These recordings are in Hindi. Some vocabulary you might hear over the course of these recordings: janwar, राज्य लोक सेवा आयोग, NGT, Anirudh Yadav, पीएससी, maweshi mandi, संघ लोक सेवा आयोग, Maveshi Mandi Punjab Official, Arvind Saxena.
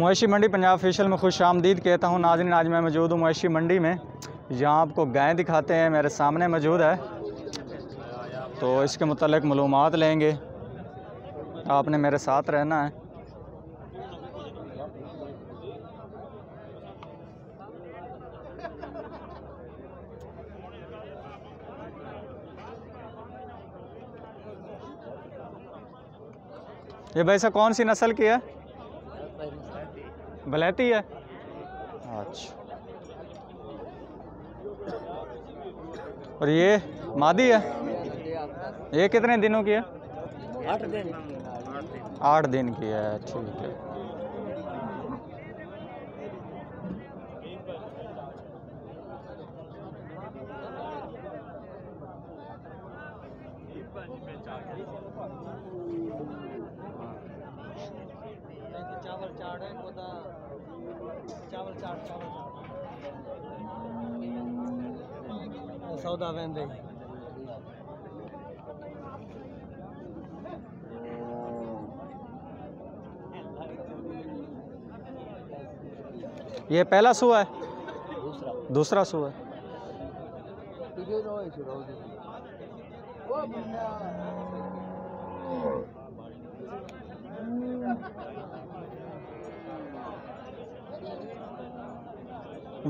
मवेशी मंडी पंजाब ऑफिशियल में खुश आमदीद कहता हूँ नाज़रीन। आज मैं मौजूद हूँ मवेशी मंडी में, जहाँ आपको गायें दिखाते हैं, मेरे सामने मौजूद है, तो इसके मुतल्लिक़ मालूमात लेंगे। आपने मेरे साथ रहना है। ये भैंसा कौन सी नस्ल की है? बलैती है। अच्छा, और ये मादी है। ये कितने दिनों की है? 8 दिन। 8 दिन की है, ठीक है। ये पहला सूआ है? दूसरा सूआ है।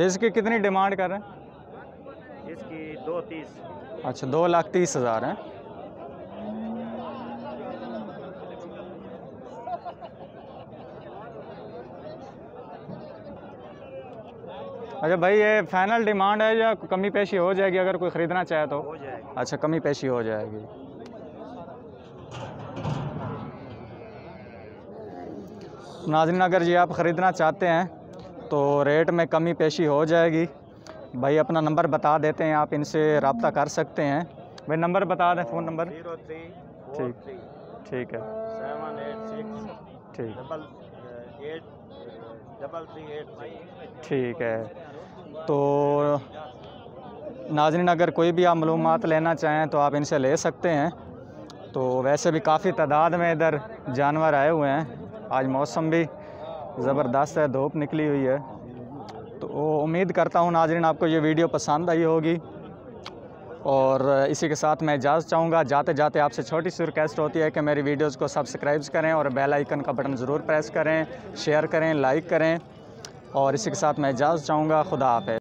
इसकी कितनी डिमांड कर रहे हैं? इसकी 230। अच्छा, 2,30,000 है। अच्छा भाई, ये फाइनल डिमांड है या कमी पेशी हो जाएगी अगर कोई खरीदना चाहे तो? हो जाएगी। अच्छा, कमी पेशी हो जाएगी। नाज़रीन, अगर ये आप ख़रीदना चाहते हैं तो रेट में कमी पेशी हो जाएगी। भाई अपना नंबर बता देते हैं, आप इनसे रब्ता कर सकते हैं। भाई नंबर बता दें, फ़ोन नंबर। ठीक है, 786 833 8। ठीक है, तो नाज़रीन अगर कोई भी आप मालूमात लेना चाहें तो आप इनसे ले सकते हैं। तो वैसे भी काफ़ी तादाद में इधर जानवर आए हुए हैं। आज मौसम भी ज़बरदस्त है, धूप निकली हुई है। तो उम्मीद करता हूँ नाज़रीन आपको ये वीडियो पसंद आई होगी, और इसी के साथ मैं इजाज़त चाहूँगा। जाते जाते आपसे छोटी सी रिक्वेस्ट होती है कि मेरी वीडियोस को सब्सक्राइब करें और बेल आइकन का बटन ज़रूर प्रेस करें, शेयर करें, लाइक करें, और इसी के साथ मैं इजाज़त चाहूँगा। खुदा हाफ़िज़।